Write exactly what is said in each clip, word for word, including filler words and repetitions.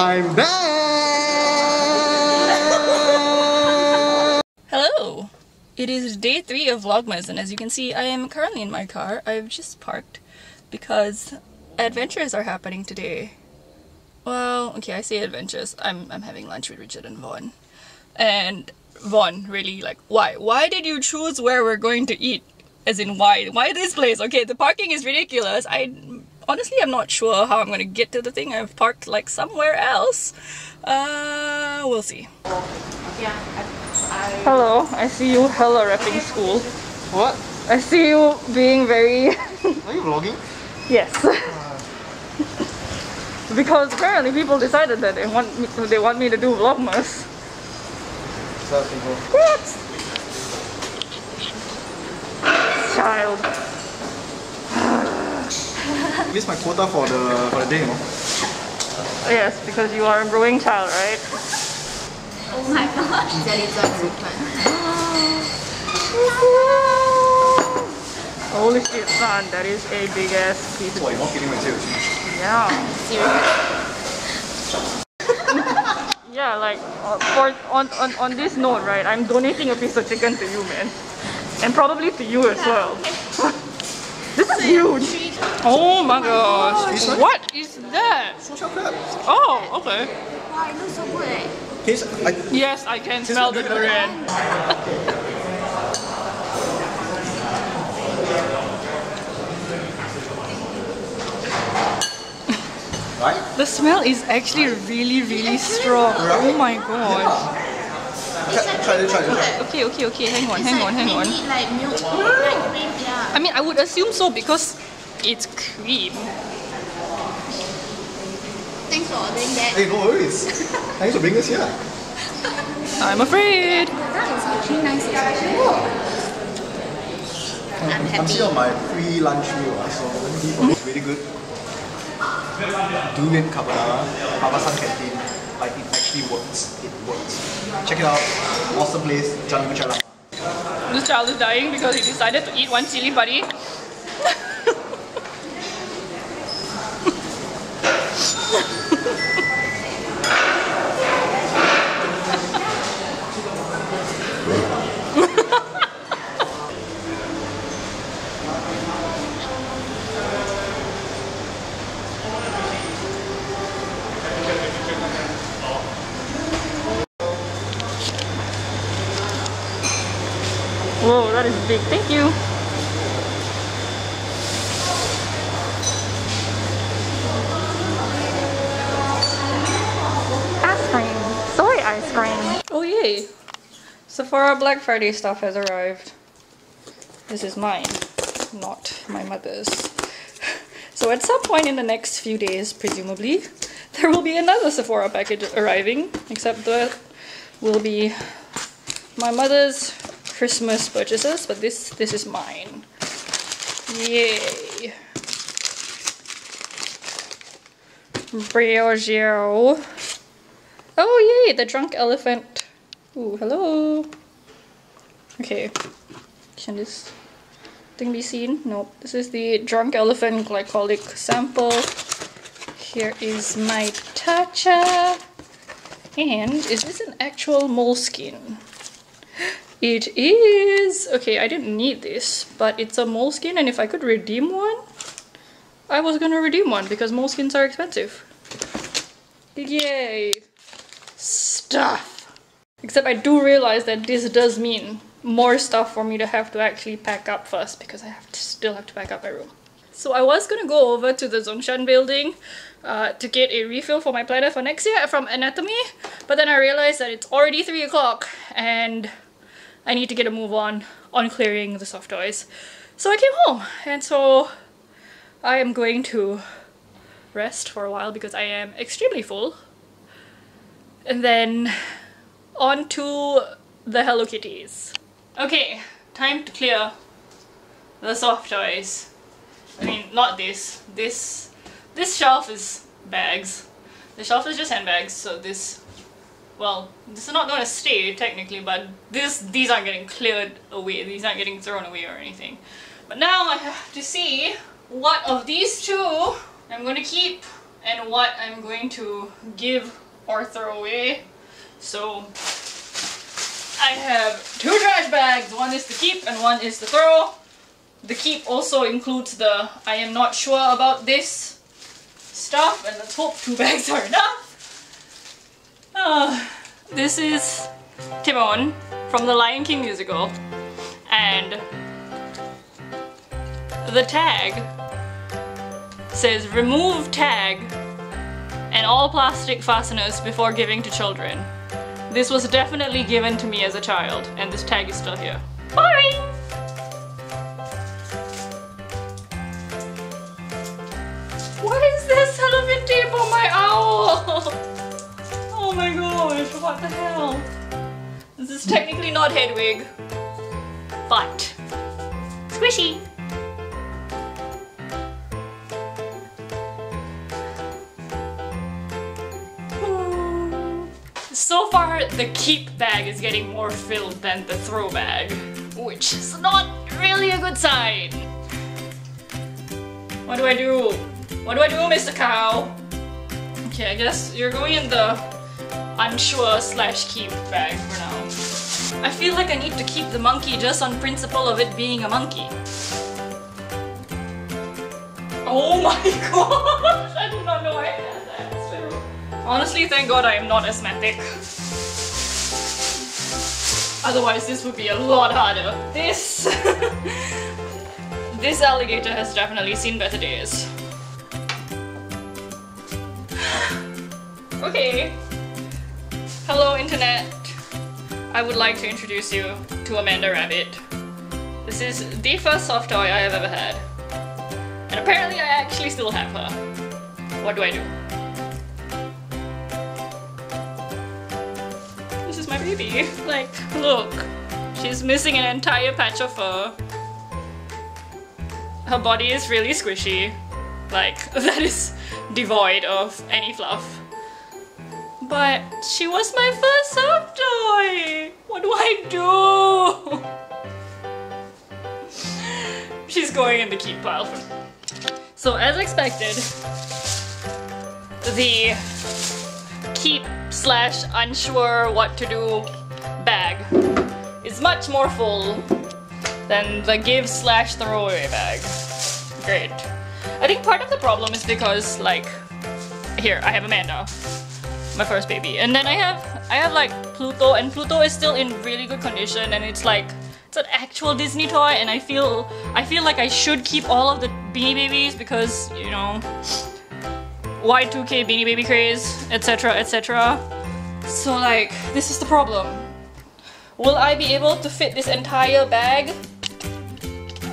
I'm back! Hello! It is day three of Vlogmas, and as you can see, I am currently in my car. I've just parked because adventures are happening today. Well, okay, I say adventures. I'm, I'm having lunch with Richard and Vaughn. And Vaughn, really, like, why? Why did you choose where we're going to eat? As in, why? Why this place? Okay, the parking is ridiculous. I honestly, I'm not sure how I'm going to get to the thing. I've parked, like, somewhere else. Uh, we'll see. Hello, I see you hella Rapping School. What? I see you being very... Are you vlogging? Yes. Uh... because apparently people decided that they want me, they want me to do Vlogmas. What? Child. I missed my quota for the, for the day, no? Yes, because you are a growing child, right? Oh my gosh, that is a group one. Holy shit, son, that is a big ass pizza. Oh, you're not kidding me, seriously? Yeah. Seriously? Yeah, like uh, for on, on on this note, right? I'm donating a piece of chicken to you, man, and probably to you as well. This is huge. Oh my gosh! What is that? Chocolate. Oh, okay. Wow, it looks so good. Yes, I can smell the durian. Right? The smell is actually really, really strong. Oh my gosh. Try it, try it. Okay, okay, okay. Hang on, hang on, hang on. I mean, I would assume so because it's cream. Thanks for ordering that. Hey, no worries. Thanks for bringing us here. I'm afraid. That is actually nice. I'm happy. I'm still on my free lunch meal, so it's really good. Durian Cabana Papasan Canteen, like it actually works, it works. Check it out, awesome place, Jalan Bucara. This child is dying because he decided to eat one chili padi. Whoa, that is big. Thank you. Ice cream. Soy ice cream. Oh yay. Sephora Black Friday stuff has arrived. This is mine, not my mother's. So at some point in the next few days, presumably, there will be another Sephora package arriving, except that will be my mother's Christmas purchases, but this this is mine. Yay! Briogeo. Oh yay! The Drunk Elephant. Ooh, hello. Okay. Can this thing be seen? Nope. This is the Drunk Elephant glycolic sample. Here is my Tatcha. And is this an actual Moleskin? It is! Okay, I didn't need this, but it's a Moleskin, and if I could redeem one, I was gonna redeem one because Moleskins are expensive. Yay! Stuff! Except I do realize that this does mean more stuff for me to have to actually pack up first because I have to still have to pack up my room. So I was gonna go over to the Zhongshan building uh, to get a refill for my planner for next year from Anatomy, but then I realized that it's already three o'clock and I need to get a move on on clearing the soft toys. So I came home, and so I am going to rest for a while because I am extremely full. And then on to the Hello Kitties. Okay, time to clear the soft toys. I mean, not this. This this shelf is bags. The shelf is just handbags, so this... well, this is not going to stay technically, but this these aren't getting cleared away. These aren't getting thrown away or anything. But now I have to see what of these two I'm going to keep and what I'm going to give or throw away. So I have two trash bags, one is to keep and one is to throw. The keep also includes the I am not sure about this stuff, and let's hope two bags are enough. Uh, this is Timon from the Lion King musical, and the tag says remove tag and all plastic fasteners before giving to children. This was definitely given to me as a child, and this tag is still here. Boring! What is this elephant tape on my owl? Oh my gosh, what the hell? This is technically not Hedwig, but squishy! So far, the keep bag is getting more filled than the throw bag, which is not really a good sign. What do I do? What do I do, Mister Cow? Okay, I guess you're going in the unsure slash keep bag for now. I feel like I need to keep the monkey just on principle of it being a monkey. Oh my gosh! I did not know I had that. Honestly, thank God I am not asthmatic. Otherwise, this would be a lot harder. This... this alligator has definitely seen better days. Okay. Hello, internet. I would like to introduce you to Amanda Rabbit. This is the first soft toy I have ever had. And apparently I actually still have her. What do I do? My baby. Like, look. She's missing an entire patch of fur. Her body is really squishy. Like, that is devoid of any fluff. But she was my first soft toy! What do I do? She's going in the keep pile. So, as expected, the keep slash unsure what to do bag is much more full than the give slash throwaway bag. Great. I think part of the problem is because, like, here I have Amanda, my first baby, and then I have I have like Pluto, and Pluto is still in really good condition, and it's like it's an actual Disney toy, and I feel I feel like I should keep all of the Beanie Babies because, you know, Y two K Beanie Baby craze, etc, et cetera. So, like, this is the problem. Will I be able to fit this entire bag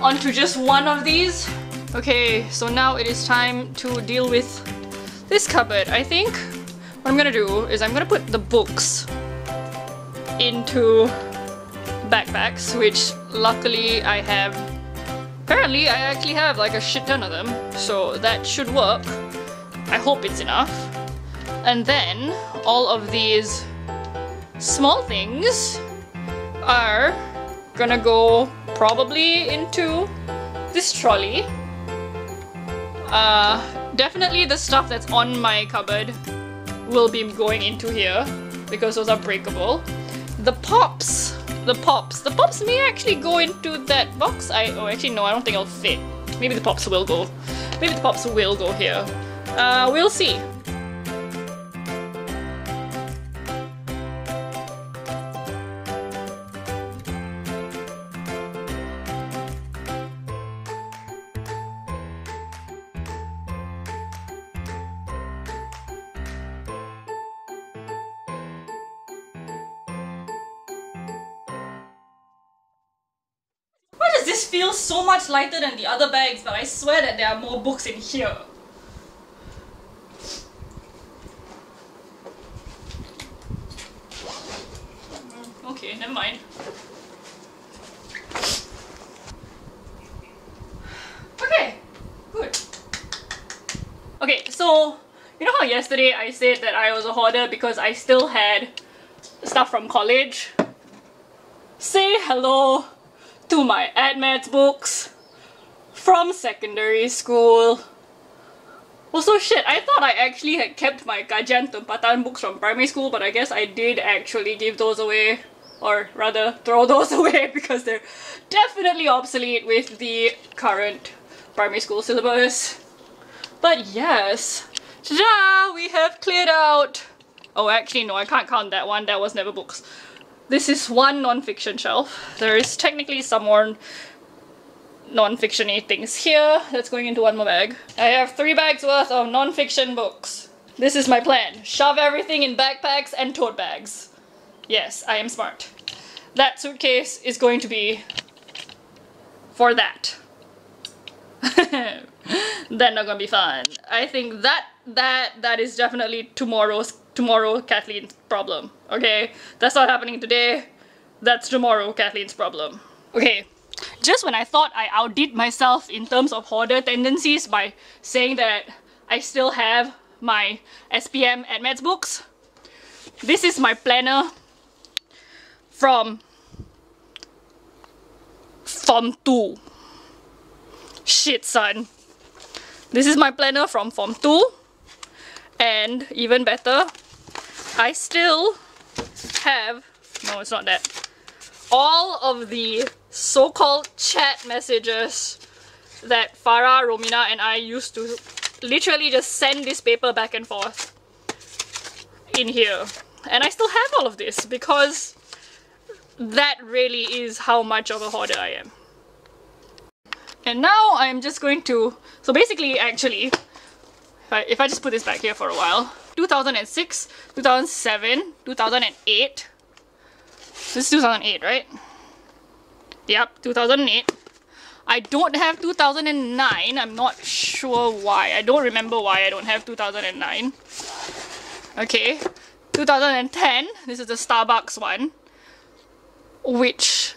onto just one of these? Okay, so now it is time to deal with this cupboard. I think what I'm gonna do is I'm gonna put the books into backpacks, which luckily I have. Apparently, I actually have like a shit ton of them, so that should work. I hope it's enough. And then all of these small things are gonna go probably into this trolley. Uh, definitely the stuff that's on my cupboard will be going into here because those are breakable. The pops, the pops, the pops may actually go into that box. I oh actually no, I don't think it'll fit. Maybe the pops will go. Maybe the pops will go here. Uh, we'll see. Why does this feel so much lighter than the other bags, but I swear that there are more books in here? Okay, never mind. Okay, good. Okay, so you know how yesterday I said that I was a hoarder because I still had stuff from college? Say hello to my Add Maths books from secondary school. Also shit, I thought I actually had kept my Kajian Tempatan books from primary school, but I guess I did actually give those away, or rather throw those away, because they're definitely obsolete with the current primary school syllabus. But yes, ta-da! We have cleared out... Oh, actually no, I can't count that one, that was never books. This is one non-fiction shelf. There is technically some more non-fiction-y things here. That's going into one more bag. I have three bags worth of non-fiction books. This is my plan. Shove everything in backpacks and tote bags. Yes, I am smart. That suitcase is going to be for that. They're not gonna be fun. I think that that that is definitely tomorrow's tomorrow Kathleen's problem. Okay? That's not happening today. That's tomorrow Kathleen's problem. Okay. Just when I thought I outdid myself in terms of hoarder tendencies by saying that I still have my S P M Add Maths books, this is my planner from Form two. Shit, son. This is my planner from Form two. And even better, I still have... No, it's not that. All of the so-called chat messages that Farah, Romina and I used to literally just send this paper back and forth in here. And I still have all of this because that really is how much of a hoarder I am. And now I'm just going to... So basically, actually, if I, if I just put this back here for a while, two thousand six, two thousand seven, two thousand eight... This is two thousand eight, right? Yep, two thousand eight. I don't have two thousand nine. I'm not sure why. I don't remember why I don't have two thousand nine. Okay. two thousand ten. This is the Starbucks one. Which...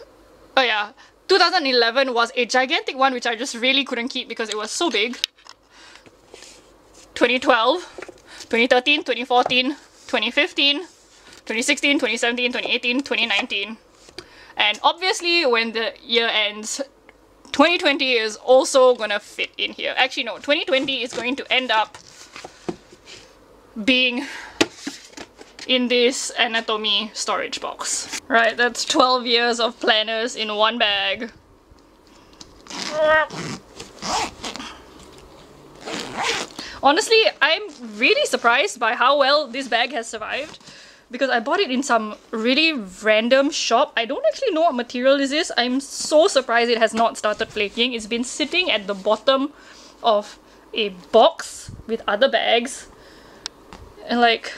Oh yeah. two thousand eleven was a gigantic one, which I just really couldn't keep because it was so big. twenty twelve. twenty thirteen. twenty fourteen. twenty fifteen. twenty sixteen, twenty seventeen, twenty eighteen, twenty nineteen. And obviously when the year ends, twenty twenty is also gonna fit in here. Actually no, twenty twenty is going to end up being in this Anatomy storage box. Right, that's twelve years of planners in one bag. Honestly, I'm really surprised by how well this bag has survived, because I bought it in some really random shop. I don't actually know what material this is. I'm so surprised it has not started flaking. It's been sitting at the bottom of a box with other bags. And like,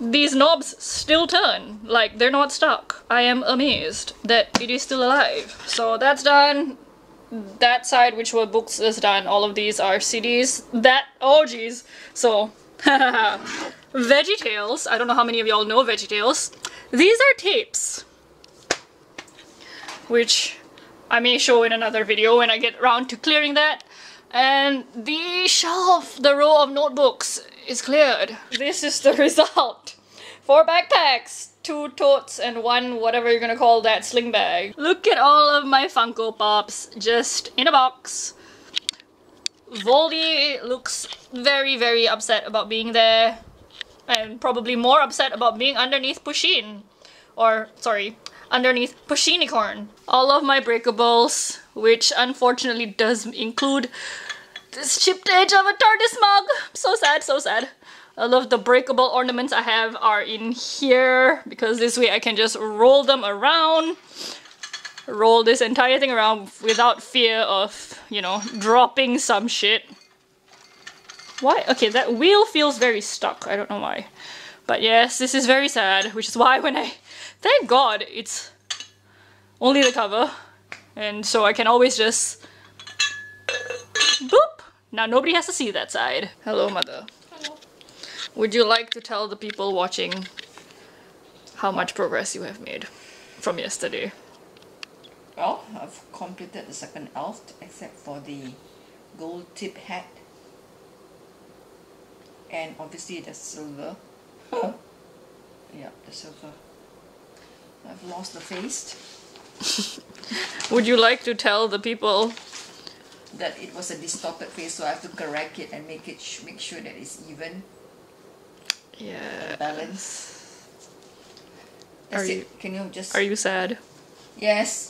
these knobs still turn. Like, they're not stuck. I am amazed that it is still alive. So that's done. That side, which were books, is done. All of these are C Ds. That, oh geez. So, haha. VeggieTales, I don't know how many of y'all know VeggieTales. These are tapes, which I may show in another video when I get around to clearing that. And the shelf, the row of notebooks is cleared. This is the result. Four backpacks, two totes and one whatever you're gonna call that sling bag. Look at all of my Funko Pops just in a box. Voldy looks very, very upset about being there. And probably more upset about being underneath Pusheen. Or, sorry, underneath Pusheenicorn. All of my breakables, which unfortunately does include this chipped edge of a TARDIS mug. So sad, so sad. All of the breakable ornaments I have are in here, because this way I can just roll them around. Roll this entire thing around without fear of, you know, dropping some shit. Why? Okay, that wheel feels very stuck. I don't know why. But yes, this is very sad, which is why when I... Thank God it's only the cover. And so I can always just... Boop! Now nobody has to see that side. Hello, mother. Hello. Would you like to tell the people watching how much progress you have made from yesterday? Well, I've completed the second elf, except for the gold tip hat. And obviously the silver. Huh. Yeah, the silver. I've lost the face. Would you like to tell the people that it was a distorted face, so I have to correct it and make it sh make sure that it's even. Yeah. Balance. That's are it. You, Can you just? Are you sad? Yes.